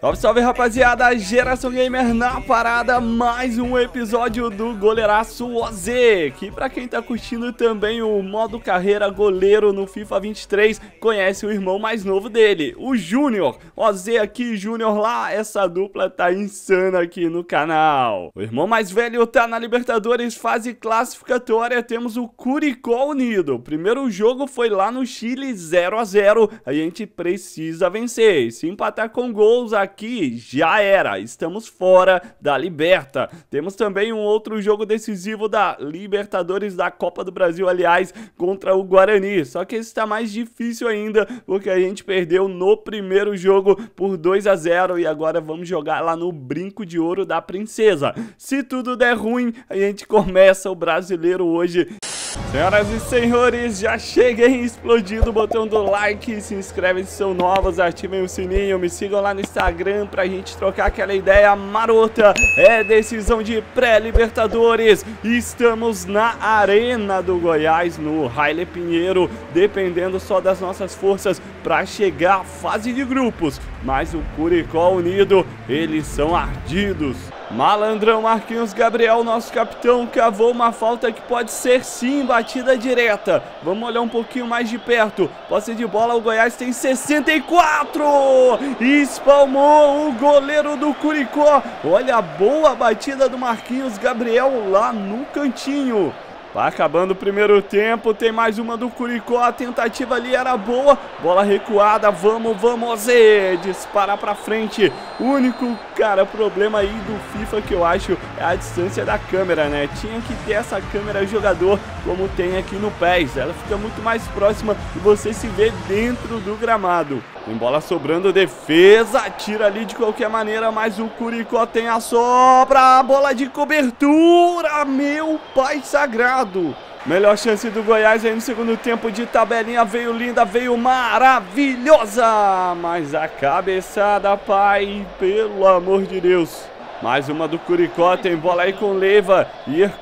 Salve, salve, rapaziada, Geração Gamer na parada, mais um episódio do Goleiraço OZ, que pra quem tá curtindo também o modo carreira goleiro no FIFA 23, conhece o irmão mais novo dele, o Júnior. OZ aqui, Júnior lá, essa dupla tá insana aqui no canal. O irmão mais velho tá na Libertadores, fase classificatória, temos o Curicó Unido. O primeiro jogo foi lá no Chile, 0 a 0, a gente precisa vencer, se empatar com gols aqui já era, estamos fora da Liberta. Temos também um outro jogo decisivo da Libertadores, da Copa do Brasil, aliás, contra o Guarani. Só que esse tá mais difícil ainda, porque a gente perdeu no primeiro jogo por 2 a 0, e agora vamos jogar lá no Brinco de Ouro da Princesa. Se tudo der ruim, a gente começa o Brasileiro hoje. Senhoras e senhores, já cheguei explodindo o botão do like, se inscreve se são novos, ativem o sininho, me sigam lá no Instagram pra gente trocar aquela ideia marota. É decisão de pré-Libertadores, estamos na Arena do Goiás, no Raile Pinheiro, dependendo só das nossas forças pra chegar à fase de grupos, mas o Curicó Unido, eles são ardidos. Malandrão Marquinhos Gabriel, nosso capitão, cavou uma falta que pode ser sim batida direta. Vamos olhar um pouquinho mais de perto. Posse de bola, o Goiás tem 64. Espalmou o goleiro do Curicó. Olha a boa batida do Marquinhos Gabriel lá no cantinho. Tá acabando o primeiro tempo, tem mais uma do Curicó, a tentativa ali era boa, bola recuada, vamos, OZ, dispara pra frente. O único, cara, problema aí do FIFA que eu acho é a distância da câmera, né? Tinha que ter essa câmera jogador como tem aqui no PES, ela fica muito mais próxima e você se vê dentro do gramado. Tem bola sobrando, defesa, tira ali de qualquer maneira, mas o Curicó tem a sobra, bola de cobertura, meu pai sagrado. Melhor chance do Goiás aí no segundo tempo, de tabelinha, veio linda, veio maravilhosa, mas a cabeçada, pai, pelo amor de Deus. Mais uma do Curicó, tem bola aí com Leiva,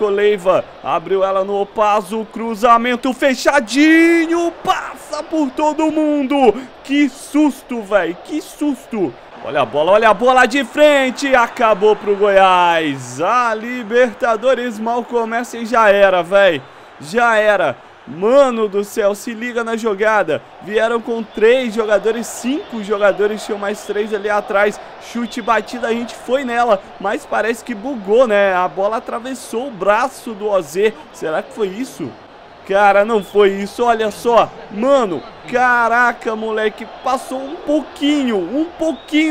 Leiva abriu ela no Opazo, cruzamento fechadinho, passa por todo mundo. Que susto, velho, que susto. Olha a bola de frente, acabou pro Goiás. A Libertadores mal começa e já era, velho. Já era. Mano do céu, se liga na jogada. Vieram com 5 jogadores, tinham mais 3 ali atrás. Chute, batida, a gente foi nela, mas parece que bugou, né? A bola atravessou o braço do OZ. Será que foi isso? Cara, não foi isso, olha só, mano, caraca, moleque, passou um pouquinho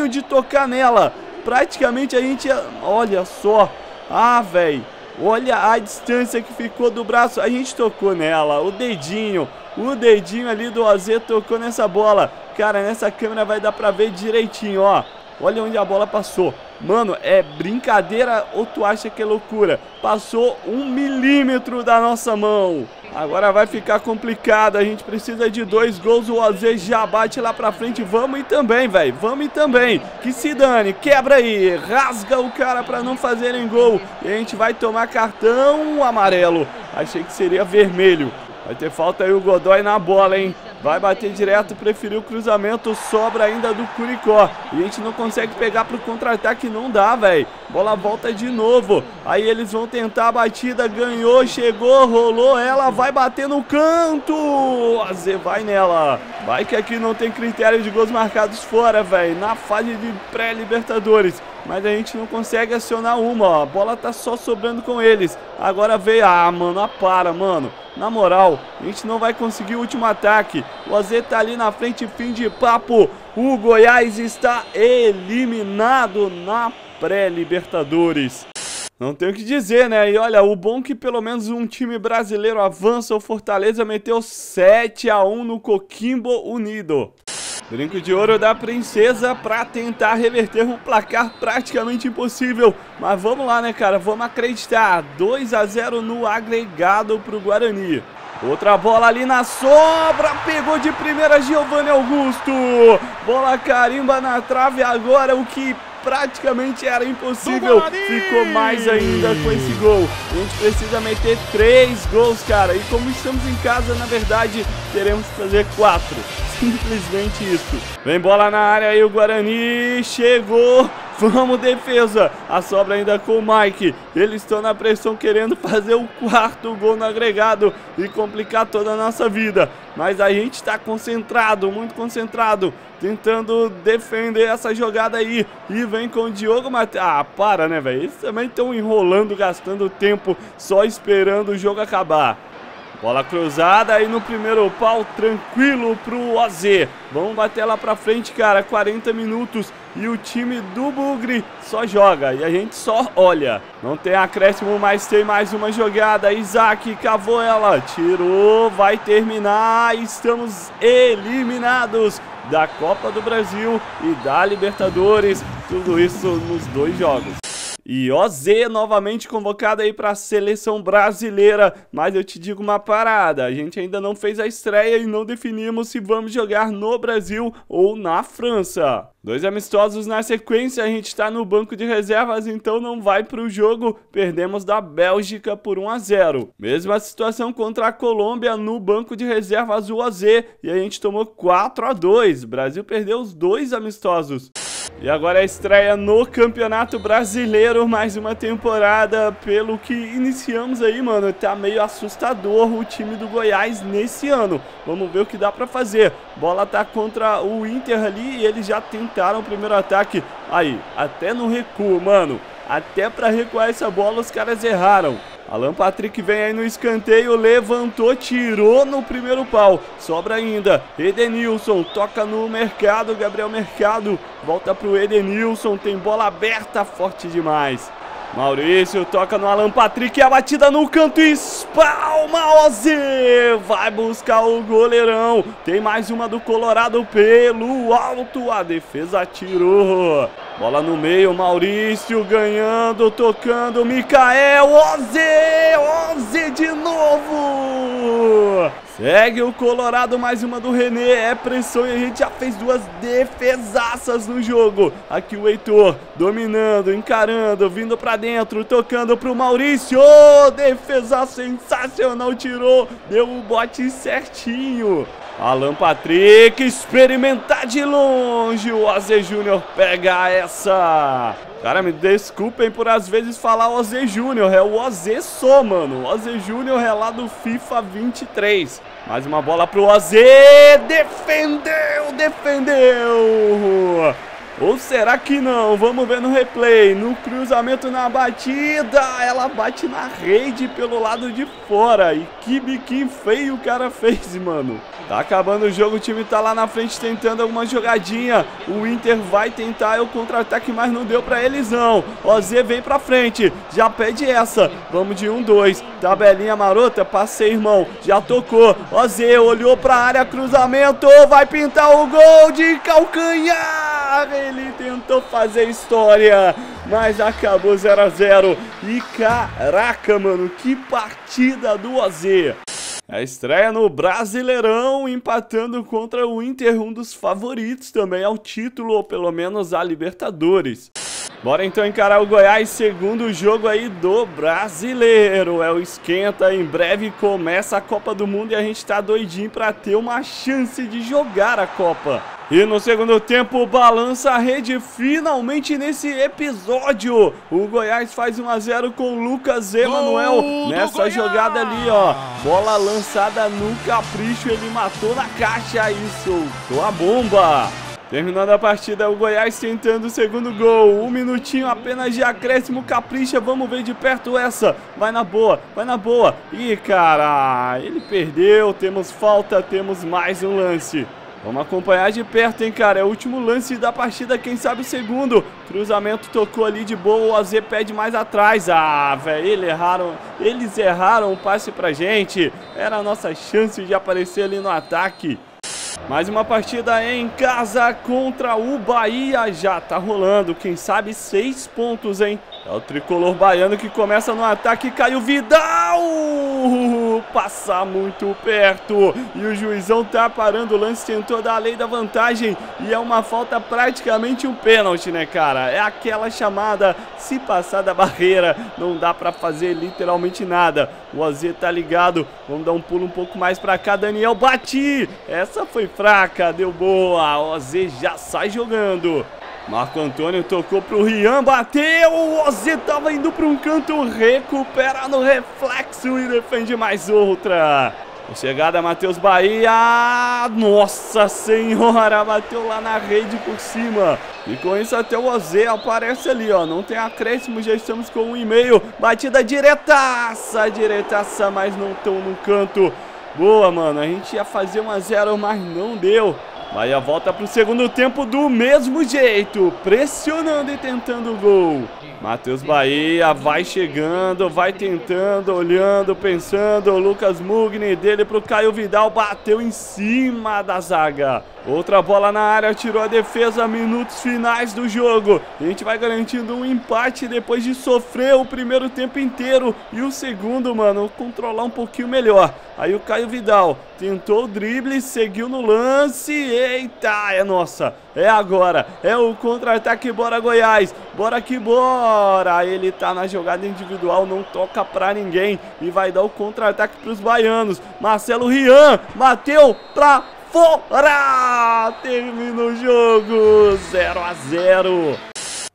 de tocar nela, praticamente a gente, olha só, ah, velho, olha a distância que ficou do braço, a gente tocou nela, o dedinho ali do OZ tocou nessa bola, cara, nessa câmera vai dar pra ver direitinho, ó. Olha onde a bola passou. Mano, é brincadeira ou tu acha que é loucura? Passou 1 milímetro da nossa mão. Agora vai ficar complicado. A gente precisa de 2 gols. O OZ já bate lá pra frente. Vamos e também, velho. Vamos e também. Que se dane. Quebra aí. Rasga o cara pra não fazerem gol. E a gente vai tomar cartão amarelo. Achei que seria vermelho. Vai ter falta aí, o Godoy na bola, hein? Vai bater direto, preferiu o cruzamento, sobra ainda do Curicó. E a gente não consegue pegar pro contra-ataque, não dá, velho. Bola volta de novo. Aí eles vão tentar a batida, ganhou, chegou, rolou, ela vai bater no canto. O OZ vai nela. Vai que aqui não tem critério de gols marcados fora, velho. Na fase de pré-Libertadores. Mas a gente não consegue acionar uma, ó. A bola tá só sobrando com eles. Agora veio, ah, mano, para, mano. Na moral, a gente não vai conseguir o último ataque. O OZ tá ali na frente, fim de papo. O Goiás está eliminado na pré-Libertadores. Não tenho o que dizer, né? E olha, o bom é que pelo menos um time brasileiro avança. O Fortaleza meteu 7 a 1 no Coquimbo Unido. Brinco de Ouro da Princesa para tentar reverter um placar praticamente impossível. Mas vamos lá, né, cara? Vamos acreditar. 2 a 0 no agregado pro Guarani. Outra bola ali na sobra, pegou de primeira Giovanni Augusto. Bola carimba na trave agora, o que praticamente era impossível, ficou mais ainda com esse gol. A gente precisa meter 3 gols, cara. E como estamos em casa, na verdade, teremos que fazer 4. simplesmente isso. Vem bola na área aí, o Guarani chegou. Vamos, defesa. A sobra ainda com o Mike. Eles estão na pressão querendo fazer o quarto gol no agregado e complicar toda a nossa vida. Mas a gente está concentrado, muito concentrado, tentando defender essa jogada aí. E vem com o Diogo Matheus. Ah, para, né, velho? Eles também estão enrolando, gastando tempo, só esperando o jogo acabar. Bola cruzada aí no primeiro pau, tranquilo pro OZ. Vamos bater lá pra frente, cara. 40 minutos e o time do Bugre só joga e a gente só olha. Não tem acréscimo, mas tem mais uma jogada. Isaac cavou ela, tirou, vai terminar. Estamos eliminados da Copa do Brasil e da Libertadores. Tudo isso nos dois jogos. E OZ novamente convocado aí para a seleção brasileira, mas eu te digo uma parada, a gente ainda não fez a estreia e não definimos se vamos jogar no Brasil ou na França. Dois amistosos na sequência, a gente está no banco de reservas, então não vai para o jogo. Perdemos da Bélgica por 1 a 0. Mesma situação contra a Colômbia, no banco de reservas o OZ, e a gente tomou 4 a 2. O Brasil perdeu os dois amistosos. E agora a estreia no Campeonato Brasileiro, mais uma temporada. Pelo que iniciamos aí, mano, tá meio assustador o time do Goiás nesse ano. Vamos ver o que dá pra fazer. Bola tá contra o Inter ali e eles já tentaram o primeiro ataque. Aí, até no recuo, mano. Até pra recuar essa bola os caras erraram. Alan Patrick vem aí no escanteio, levantou, tirou no primeiro pau. Sobra ainda, Edenilson toca no Mercado, Gabriel Mercado volta pro Edenilson, tem bola aberta, forte demais. Maurício toca no Alan Patrick, a batida no canto, espalma, OZ, vai buscar o goleirão. Tem mais uma do Colorado pelo alto, a defesa tirou. Bola no meio, Maurício ganhando, tocando, Mikael, OZ de novo. Segue o Colorado, mais uma do René, é pressão e a gente já fez duas defesaças no jogo. Aqui o Heitor dominando, encarando, vindo pra dentro, tocando pro Maurício, defesa sensacional, tirou, deu o bote certinho. Alan Patrick, experimentar de longe, o OZ Júnior pega essa. Cara, me desculpem por às vezes falar OZ Júnior, é o OZ só, mano. O OZ Júnior é lá do FIFA 23. Mais uma bola pro OZ, defendeu, defendeu. Ou será que não? Vamos ver no replay. No cruzamento, na batida, ela bate na rede pelo lado de fora. E que biquinho feio o cara fez, mano. Tá acabando o jogo, o time tá lá na frente tentando alguma jogadinha. O Inter vai tentar o contra-ataque, mas não deu pra eles não. OZ vem pra frente, já pede essa. Vamos de 1-2, tabelinha marota, passei, irmão. Já tocou, OZ olhou pra área, cruzamento, vai pintar o gol de calcanhar. Ele tentou fazer história, mas acabou 0 a 0. E caraca, mano, que partida do OZ. A estreia no Brasileirão, empatando contra o Inter, um dos favoritos também ao título, ou pelo menos a Libertadores. Bora então encarar o Goiás, segundo jogo aí do Brasileiro. É o esquenta, em breve começa a Copa do Mundo e a gente tá doidinho pra ter uma chance de jogar a Copa. E no segundo tempo, balança a rede, finalmente nesse episódio. O Goiás faz 1 a 0 com o Lucas Emanuel. Nessa jogada ali, ó, bola lançada no capricho, ele matou na caixa e soltou a bomba. Terminando a partida, o Goiás tentando o segundo gol. Um minutinho apenas de acréscimo, capricha, vamos ver de perto essa. Vai na boa, vai na boa. Ih, cara, ele perdeu, temos falta, temos mais um lance. Vamos acompanhar de perto, hein, cara. É o último lance da partida, quem sabe o segundo. Cruzamento tocou ali de boa, o OZ pede mais atrás. Ah, velho, eles erraram o passe pra gente. Era a nossa chance de aparecer ali no ataque. Mais uma partida em casa contra o Bahia, já tá rolando, quem sabe 6 pontos, hein. É o tricolor baiano que começa no ataque, caiu Vidal, passar muito perto. E o juizão tá parando o lance, tentou dar a lei da vantagem. E é uma falta, praticamente um pênalti, né, cara? É aquela chamada, se passar da barreira, não dá pra fazer literalmente nada. O OZ tá ligado. Vamos dar um pulo um pouco mais pra cá. Daniel, bati! Essa foi fraca, deu boa. O OZ já sai jogando. Marco Antônio tocou pro Rian, bateu, o OZ tava indo para um canto, recupera no reflexo e defende mais outra. Chegada, Matheus Bahia, nossa senhora, bateu lá na rede por cima. E com isso até o OZ aparece ali, ó, não tem acréscimo, já estamos com 1,5. Batida diretaça, diretaça, mas não tão no canto. Boa, mano, a gente ia fazer 1 a 0, mas não deu. Bahia volta para o segundo tempo do mesmo jeito, pressionando e tentando o gol. Matheus Bahia vai chegando, vai tentando, olhando, pensando. Lucas Mugni dele para o Caio Vidal, bateu em cima da zaga. Outra bola na área, tirou a defesa, minutos finais do jogo. A gente vai garantindo um empate depois de sofrer o primeiro tempo inteiro. E o segundo, mano, controlar um pouquinho melhor. Aí o Caio Vidal tentou o drible, seguiu no lance. Eita, é nossa, é agora, é o contra-ataque, bora Goiás, bora que bora. Ele tá na jogada individual, não toca pra ninguém e vai dar o contra-ataque pros baianos. Marcelo Rian, bateu pra fora, termina o jogo, 0 a 0.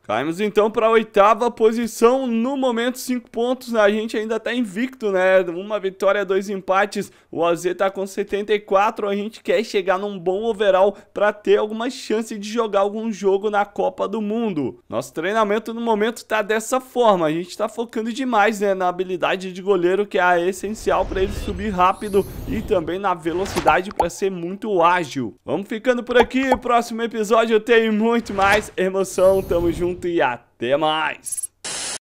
Caímos então para a 8ª posição, no momento 5 pontos, a gente ainda está invicto, né? 1 vitória, 2 empates, o OZ está com 74, a gente quer chegar num bom overall para ter alguma chance de jogar algum jogo na Copa do Mundo. Nosso treinamento no momento está dessa forma, a gente está focando demais, né, na habilidade de goleiro, que é a essencial para ele subir rápido, e também na velocidade para ser muito ágil. Vamos ficando por aqui, próximo episódio tem muito mais emoção, tamo junto. E até mais!